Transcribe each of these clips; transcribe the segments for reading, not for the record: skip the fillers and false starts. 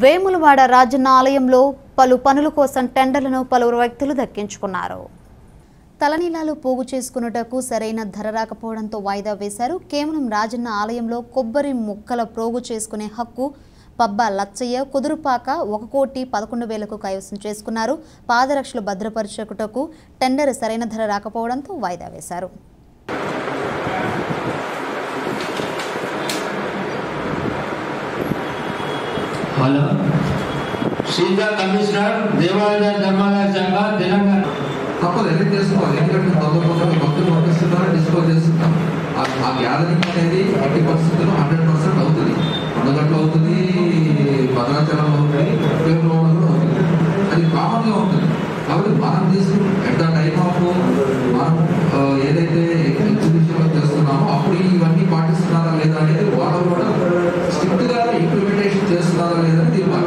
వేములవాడ రాజన్న ఆలయంలో పలు పనుల కోసం టెండర్లను పలువురు వ్యక్తులు దక్కించుకున్నారు. తలనీలాలు పోగు చేసుకొనుటకు సరైన ధర రాకపోవడంతో వాయిదా వేశారు. కేవలం రాజన్న ఆలయంలో కొబ్బరి ముక్కల పోగు చేసుకునే హక్కు పబ్బా లచ్చయ్య కుదురుపాక 1,11,000కు కైవసం చేసుకున్నారు. పాదరక్షలు భద్రపరచకుటకు టెండర్ సరైన ధర రాకపోవడంతో వాయిదా వేశారు. హలో శ్రీధా కమిషనర్ దేవాలయ ధర్మాలయ శాఖ తెలంగాణ తప్పదు ఎన్ని చేసుకోవాలి. ఎందుకంటే కొత్త కొత్తగా భక్తులు పంపిస్తున్నారో డిస్పోజ్ చేస్తున్నాం. ఆ గ్యాదరింగ్ అనేది 80% 100% అవుతుంది. అందుగట్లో అవుతుంది, భద్రాచలం అవుతుంది, వేములవాడ కూడా అవుతుంది. అది కామన్గా ఉంటుంది. కాబట్టి మనం తీసుకుని ఎట్ ద టైం ఆఫ్ మనం ఏదైతే ఎగ్జిబిషన్లో చేస్తున్నామో అప్పుడు ఇవన్నీ పాటిస్తున్నారా లేదా అనేది వాళ్ళు కూడా స్ట్రిక్ట్గా ఇంప్లిమెంటేషన్ చేస్తున్నారా లేదా అని తీర్మానం.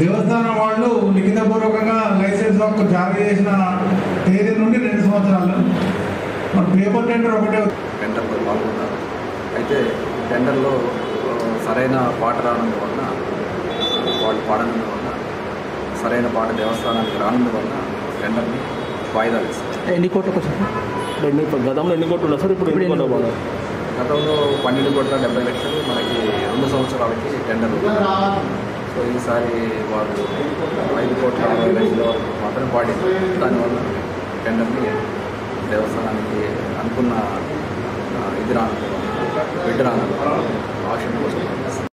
దేవస్థానం వాళ్ళు లిఖితపూర్వకంగా లైసెన్స్ హక్కు జారీ చేసిన తేదీ నుండి 2 సంవత్సరాలు మన పేపర్ టెండర్ ఒకటే టెండర్లో పాల్గొన్నారు. అయితే టెండర్లో సరైన పాట రానందు వలన వాళ్ళు పాడనందు వలన సరైన పాట దేవస్థానానికి రానందు వలన టెండర్ని వాయిదా వేస్తారు. ఎన్ని కోట్లకు గతంలో ఎన్ని కోట్లు ఉన్నా సార్ ఇప్పుడు గతంలో 12,70,00,000 మనకి 2 సంవత్సరాలకి టెండర్. సో ఈసారి వాళ్ళు 5,60,00,000 వరకు మాత్రమే పాటిస్తారు. దానివల్ల టెండర్ని దేవస్థానానికి అనుకున్న ఇది రాను పెట్టరాను ఆశ కోసం